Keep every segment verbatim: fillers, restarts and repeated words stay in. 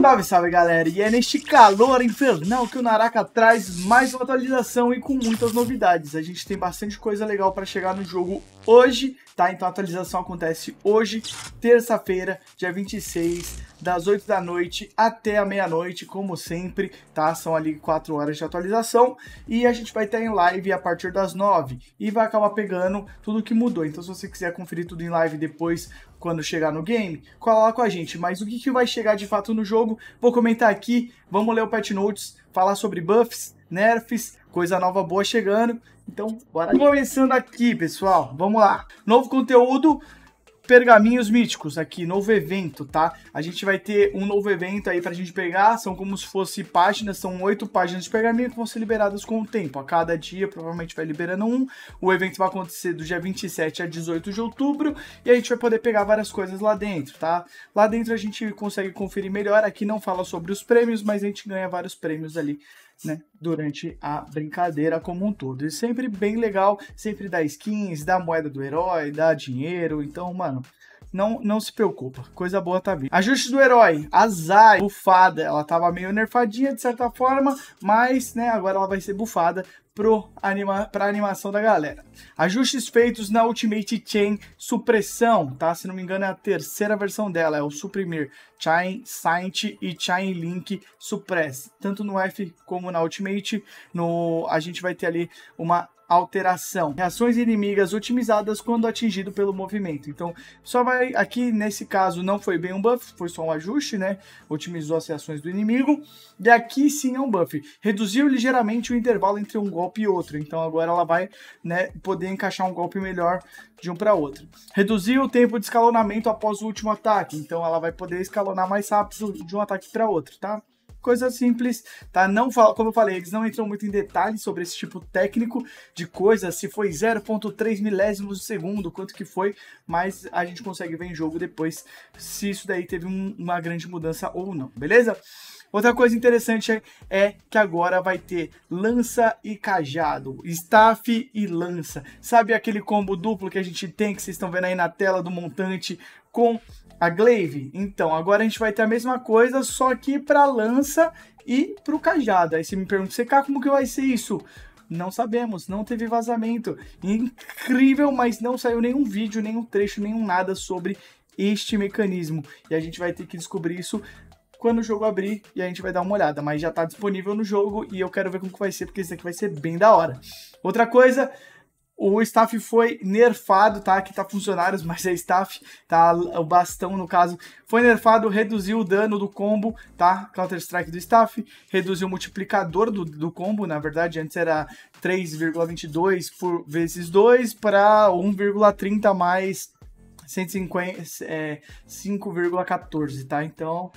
Salve, salve galera, e é neste calor infernal que o Naraka traz mais uma atualização e com muitas novidades. A gente tem bastante coisa legal para chegar no jogo hoje, tá? Então a atualização acontece hoje, terça-feira, dia vinte e seis, das oito da noite até a meia-noite, como sempre, tá? São ali quatro horas de atualização e a gente vai estar em live a partir das nove e vai acabar pegando tudo que mudou. Então se você quiser conferir tudo em live depois, quando chegar no game, cola lá com a gente. Mas o que, que vai chegar de fato no jogo, vou comentar aqui, vamos ler o patch notes, falar sobre buffs, nerfs, coisa nova boa chegando. Então, bora. Começando aqui, pessoal, vamos lá. Novo conteúdo, pergaminhos míticos aqui, novo evento, tá? A gente vai ter um novo evento aí pra gente pegar, são como se fosse páginas, são oito páginas de pergaminho que vão ser liberadas com o tempo. A cada dia, provavelmente, vai liberando um. O evento vai acontecer do dia vinte e sete a dezoito de outubro e a gente vai poder pegar várias coisas lá dentro, tá? Lá dentro a gente consegue conferir melhor, aqui não fala sobre os prêmios, mas a gente ganha vários prêmios ali, né, durante a brincadeira como um todo. E sempre bem legal, sempre dá skins, dá moeda do herói, dá dinheiro, então, mano, não, não se preocupa, coisa boa tá vindo. Ajuste do herói, a Zai, bufada, ela tava meio nerfadinha de certa forma, mas, né, agora ela vai ser bufada pro anima, pra animação da galera. Ajustes feitos na Ultimate Chain Supressão, tá? Se não me engano é a terceira versão dela, é o suprimir Chain Sight e Chain Link Supress, tanto no F como na Ultimate. No, a gente vai ter ali uma alteração, reações inimigas otimizadas quando atingido pelo movimento. Então só vai, aqui nesse caso não foi bem um buff, foi só um ajuste, né, otimizou as reações do inimigo. E aqui sim é um buff, reduziu ligeiramente o intervalo entre um golpe e outro, então agora ela vai, né, poder encaixar um golpe melhor de um para outro. Reduziu o tempo de escalonamento após o último ataque, então ela vai poder escalonar mais rápido de um ataque para outro, tá? Coisa simples, tá? Não fala, como eu falei, eles não entram muito em detalhes sobre esse tipo técnico de coisa, se foi zero vírgula três milésimos de segundo, quanto que foi, mas a gente consegue ver em jogo depois se isso daí teve um, uma grande mudança ou não, beleza? Outra coisa interessante é que agora vai ter lança e cajado, staff e lança. Sabe aquele combo duplo que a gente tem, que vocês estão vendo aí na tela do montante com a Glaive? Então, agora a gente vai ter a mesma coisa, só que para lança e para o cajado. Aí você me pergunta, C K, como que vai ser isso? Não sabemos, não teve vazamento. Incrível, mas não saiu nenhum vídeo, nenhum trecho, nenhum nada sobre este mecanismo. E a gente vai ter que descobrir isso quando o jogo abrir e a gente vai dar uma olhada, mas já tá disponível no jogo e eu quero ver como que vai ser, porque isso aqui vai ser bem da hora. Outra coisa, o staff foi nerfado, tá? Aqui tá funcionários, mas é staff, tá? O bastão, no caso, foi nerfado, reduziu o dano do combo, tá? Counter-Strike do staff, reduziu o multiplicador do, do combo, na verdade, antes era três vírgula vinte e dois por vezes dois para um vírgula trinta mais cento e cinquenta, é, cinco vírgula quatorze, tá? Então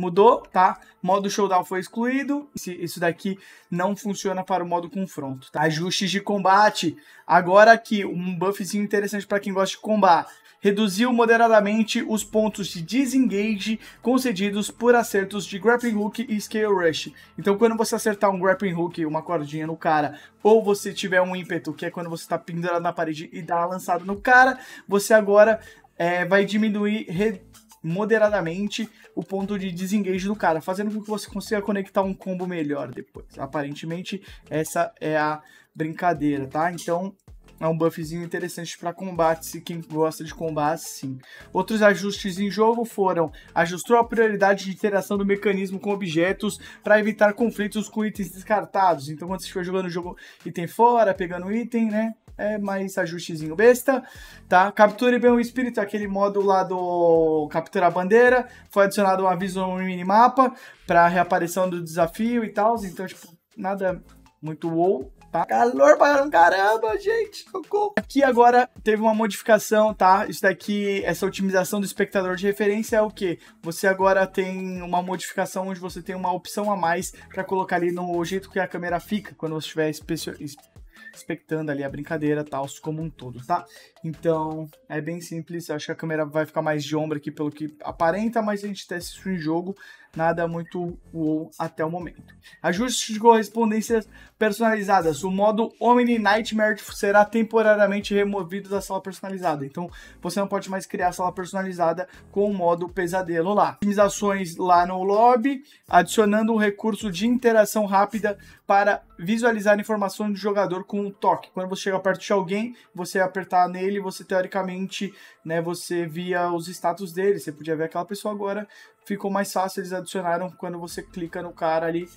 mudou, tá? Modo showdown foi excluído. Isso daqui não funciona para o modo confronto, tá? Ajustes de combate. Agora aqui, um buffzinho interessante para quem gosta de combate. Reduziu moderadamente os pontos de disengage concedidos por acertos de grappling hook e scale rush. Então quando você acertar um grappling hook, uma cordinha no cara, ou você tiver um ímpeto, que é quando você está pendurado na parede e dá uma lançada no cara, você agora é, vai diminuir moderadamente o ponto de desengage do cara, fazendo com que você consiga conectar um combo melhor depois. Aparentemente essa é a brincadeira, tá? Então é um buffzinho interessante para combate, se quem gosta de combate, sim. Outros ajustes em jogo foram: ajustou a prioridade de interação do mecanismo com objetos para evitar conflitos com itens descartados. Então quando você estiver jogando o jogo, item fora, pegando item, né, é mais ajustezinho besta, tá? Capture bem o espírito, aquele modo lá do capturar a bandeira, foi adicionado um aviso no minimapa para reaparição do desafio e tal, então tipo, nada muito wow, tá? Calor para caramba, gente, socorro! Aqui agora teve uma modificação, tá? Isso daqui, essa otimização do espectador de referência é o que? Você agora tem uma modificação onde você tem uma opção a mais para colocar ali no jeito que a câmera fica quando você estiver especialista expectando ali a brincadeira, tal, como um todo, tá? Então, é bem simples. Eu acho que a câmera vai ficar mais de ombro aqui pelo que aparenta, mas a gente testa isso em jogo, nada muito wow até o momento. Ajustes de correspondências personalizadas. O modo Omni Nightmare será temporariamente removido da sala personalizada. Então você não pode mais criar sala personalizada com o modo pesadelo lá. Otimizações lá no lobby, adicionando um recurso de interação rápida para visualizar informações do jogador com um toque. Quando você chega perto de alguém, você apertar nele, você teoricamente, né, você via os status dele, você podia ver aquela pessoa. Agora ficou mais fácil, eles adicionaram quando você clica no cara ali,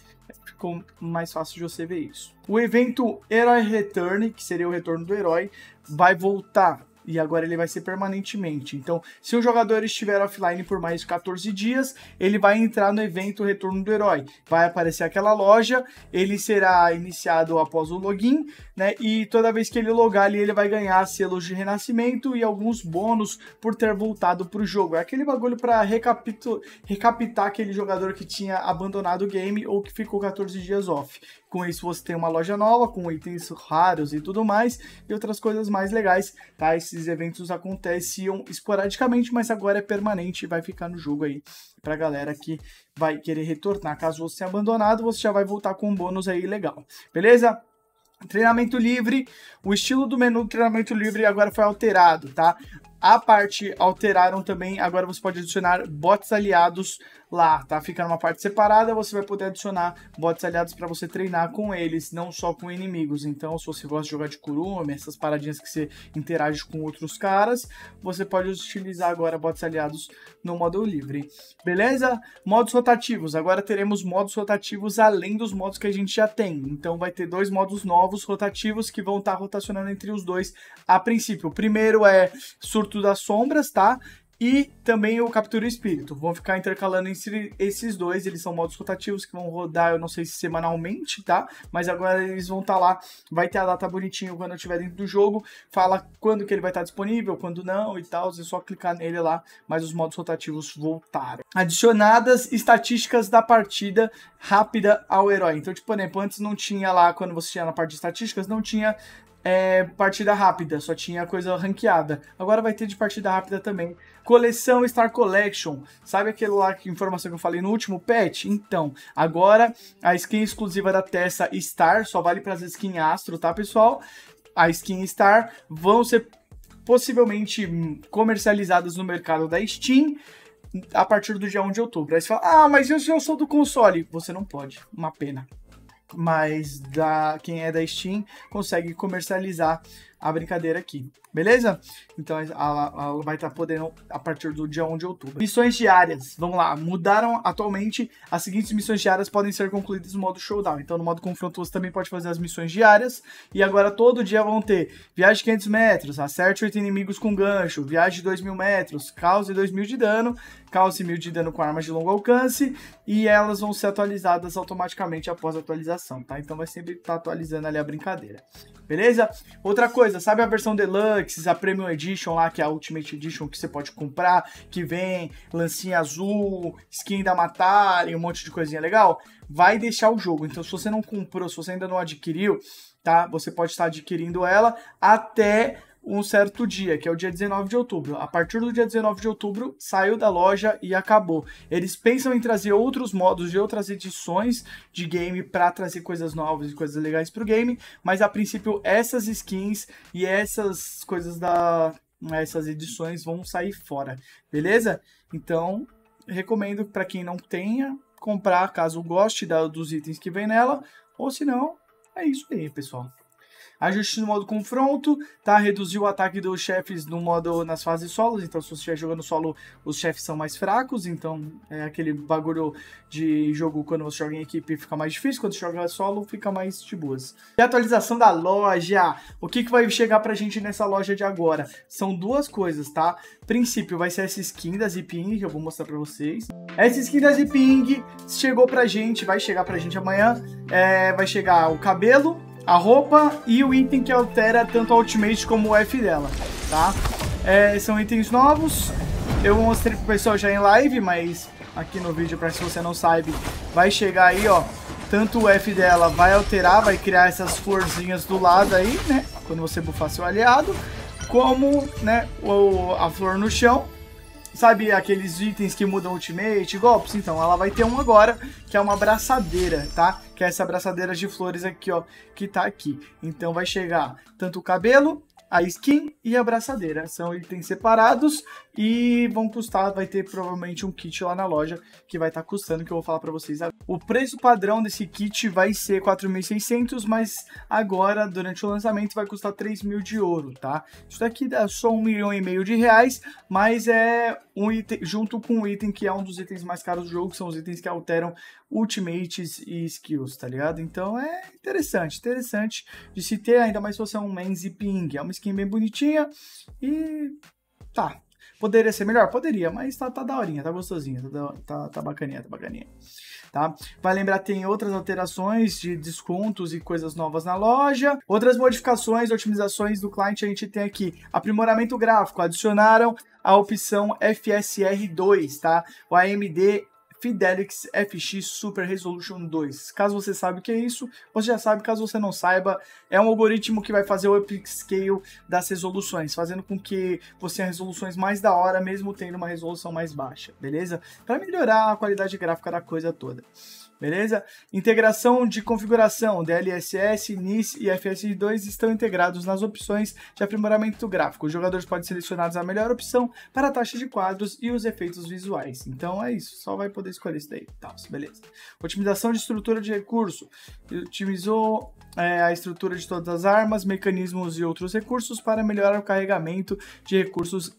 ficou mais fácil de você ver isso. O evento Herói Return, que seria o retorno do herói, vai voltar. E agora ele vai ser permanentemente. Então, se o jogador estiver offline por mais quatorze dias, ele vai entrar no evento Retorno do Herói. Vai aparecer aquela loja, ele será iniciado após o login, né? E toda vez que ele logar ali, ele vai ganhar selos de renascimento e alguns bônus por ter voltado para o jogo. É aquele bagulho para recapitar aquele jogador que tinha abandonado o game ou que ficou quatorze dias off. Com isso você tem uma loja nova, com itens raros e tudo mais, e outras coisas mais legais, tá? Esses eventos aconteciam esporadicamente, mas agora é permanente e vai ficar no jogo aí pra galera que vai querer retornar. Caso você tenha abandonado, você já vai voltar com um bônus aí legal, beleza? Treinamento livre, o estilo do menu do treinamento livre agora foi alterado, tá? A parte alteraram também, agora você pode adicionar bots aliados lá, tá? Fica numa parte separada, você vai poder adicionar bots aliados para você treinar com eles, não só com inimigos. Então, se você gosta de jogar de Kurumi, essas paradinhas que você interage com outros caras, você pode utilizar agora bots aliados no modo livre, beleza? Modos rotativos, agora teremos modos rotativos além dos modos que a gente já tem. Então, vai ter dois modos novos rotativos que vão estar tá rotacionando entre os dois a princípio. O primeiro é surto das sombras, tá? E também o Captura o Espírito. Vão ficar intercalando entre esses dois. Eles são modos rotativos que vão rodar, eu não sei se semanalmente, tá? Mas agora eles vão estar tá lá. Vai ter a data bonitinho quando eu estiver dentro do jogo. Fala quando que ele vai estar tá disponível, quando não e tal. É só clicar nele lá. Mas os modos rotativos voltaram. Adicionadas estatísticas da partida rápida ao herói. Então, tipo, por exemplo, antes não tinha lá, quando você tinha na parte de estatísticas, não tinha... É, partida rápida, só tinha coisa ranqueada. Agora vai ter de partida rápida também. Coleção Star Collection. Sabe aquele lá, que informação que eu falei no último patch? Então, agora a skin exclusiva da Tessa Star só vale para as skins Astro, tá, pessoal? A skin Star vão ser possivelmente comercializadas no mercado da Steam a partir do dia um de outubro. Aí você fala, ah, mas eu, eu sou do console. Você não pode, uma pena. Mas da, quem é da Steam consegue comercializar a brincadeira aqui, beleza? Então ela, ela vai estar tá podendo a partir do dia um de outubro. Missões diárias, vamos lá, mudaram atualmente. As seguintes missões diárias podem ser concluídas no modo showdown. Então no modo confronto você também pode fazer as missões diárias. E agora todo dia vão ter viagem de quinhentos metros, acerte oito inimigos com gancho, viagem de dois mil metros, cause dois mil de dano, cause mil de dano com armas de longo alcance. E elas vão ser atualizadas automaticamente após a atualização, tá? Então vai sempre estar tá atualizando ali a brincadeira, beleza? Outra coisa, sabe a versão Deluxe, a Premium Edition lá, que é a Ultimate Edition que você pode comprar, que vem lancinha azul, skin da Matari, um monte de coisinha legal? Vai deixar o jogo. Então, se você não comprou, se você ainda não adquiriu, tá? Você pode estar adquirindo ela até um certo dia, que é o dia dezenove de outubro. A partir do dia dezenove de outubro, saiu da loja e acabou. Eles pensam em trazer outros modos de outras edições de game para trazer coisas novas e coisas legais pro game, mas a princípio essas skins e essas coisas da... essas edições vão sair fora, beleza? Então, recomendo para quem não tenha, comprar caso goste da, dos itens que vem nela, ou se não, é isso aí, pessoal. Ajuste no modo confronto, tá? Reduziu o ataque dos chefes no modo nas fases solos. Então, se você estiver jogando solo, os chefes são mais fracos. Então, é aquele bagulho de jogo quando você joga em equipe fica mais difícil. Quando você joga solo, fica mais de boas. E a atualização da loja. O que, que vai chegar pra gente nessa loja de agora? São duas coisas, tá? Princípio, vai ser essa skin da Ziping Ying, que eu vou mostrar pra vocês. Essa skin da Ziping Ying chegou pra gente, vai chegar pra gente amanhã. É, vai chegar o cabelo, a roupa e o item que altera tanto a Ultimate como o F dela, tá? É, são itens novos, eu mostrei pro pessoal já em live, mas aqui no vídeo, pra se você não sabe, vai chegar aí, ó, tanto o F dela vai alterar, vai criar essas florzinhas do lado aí, né, quando você bufar seu aliado, como, né, o, a flor no chão, sabe aqueles itens que mudam ultimate, golpes? Então, ela vai ter um agora, que é uma abraçadeira, tá? Que é essa abraçadeira de flores aqui, ó, que tá aqui. Então vai chegar tanto o cabelo, a skin e a abraçadeira. São itens separados e vão custar, vai ter provavelmente um kit lá na loja que vai estar tá custando, que eu vou falar para vocês agora. O preço padrão desse kit vai ser quatro mil e seiscentos, mas agora, durante o lançamento, vai custar três mil de ouro, tá? Isso daqui dá só um milhão e meio de reais, mas é um item, junto com um item que é um dos itens mais caros do jogo, que são os itens que alteram ultimates e skills, tá ligado? Então é interessante, interessante de se ter, ainda mais se você é um main Ziping. É uma skin bem bonitinha e tá. Poderia ser melhor? Poderia, mas tá, tá daorinha, tá gostosinha, tá, tá, tá bacaninha, tá bacaninha, tá? Vai lembrar, tem outras alterações de descontos e coisas novas na loja. Outras modificações, otimizações do cliente a gente tem aqui. Aprimoramento gráfico, adicionaram a opção F S R dois, tá? O A M D Fidelix F X Super Resolution dois. Caso você saiba o que é isso, você já sabe. Caso você não saiba, é um algoritmo que vai fazer o upscale das resoluções, fazendo com que você tenha resoluções mais da hora, mesmo tendo uma resolução mais baixa, beleza? Para melhorar a qualidade gráfica da coisa toda, beleza? Integração de configuração, D L S S, N I S e F S R dois estão integrados nas opções de aprimoramento gráfico. Os jogadores podem selecionar a melhor opção para a taxa de quadros e os efeitos visuais. Então é isso, só vai poder escolher isso daí, tá, beleza. Otimização de estrutura de recurso, otimizou é, a estrutura de todas as armas, mecanismos e outros recursos para melhorar o carregamento de recursos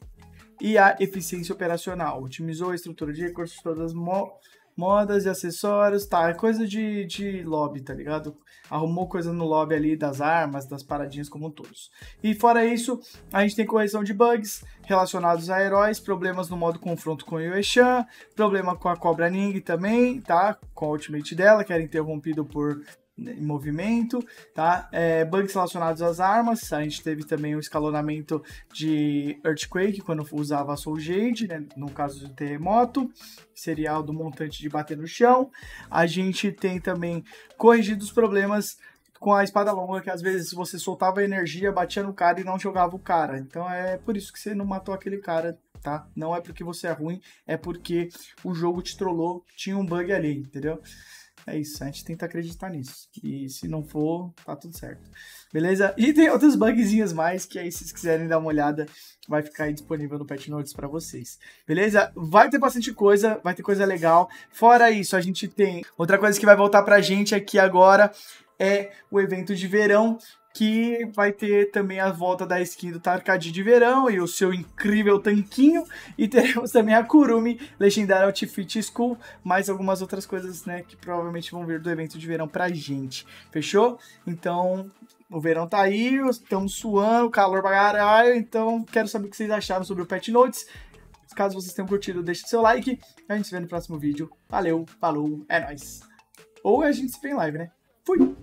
e a eficiência operacional. Otimizou a estrutura de recursos de todas as mo modas e acessórios, tá, é coisa de, de lobby, tá ligado? Arrumou coisa no lobby ali das armas, das paradinhas como todos. E fora isso, a gente tem correção de bugs relacionados a heróis, problemas no modo confronto com o Yuexan, problema com a cobra Ning também, tá? Com a ultimate dela, que era interrompido por em movimento, tá? É, bugs relacionados às armas, a gente teve também o escalonamento de Earthquake, quando usava a Soul Jade, né? No caso do terremoto, seria o do montante de bater no chão. A gente tem também corrigido os problemas com a espada longa, que às vezes você soltava energia, batia no cara e não jogava o cara. Então é por isso que você não matou aquele cara, tá? Não é porque você é ruim, é porque o jogo te trollou, tinha um bug ali, entendeu? É isso, a gente tenta acreditar nisso. E se não for, tá tudo certo. Beleza? E tem outros bugzinhos mais, que aí se vocês quiserem dar uma olhada, vai ficar aí disponível no Patch Notes pra vocês. Beleza? Vai ter bastante coisa, vai ter coisa legal. Fora isso, a gente tem... Outra coisa que vai voltar pra gente aqui agora é o evento de verão, que vai ter também a volta da skin do Tarcadi de verão e o seu incrível tanquinho, e teremos também a Kurumi, legendária Outfit School, mais algumas outras coisas, né, que provavelmente vão vir do evento de verão pra gente, fechou? Então, o verão tá aí, estamos suando, calor pra caralho, então quero saber o que vocês acharam sobre o Patch Notes. Caso vocês tenham curtido, deixe seu like, a gente se vê no próximo vídeo. Valeu, falou, é nóis. Ou a gente se vê em live, né? Fui!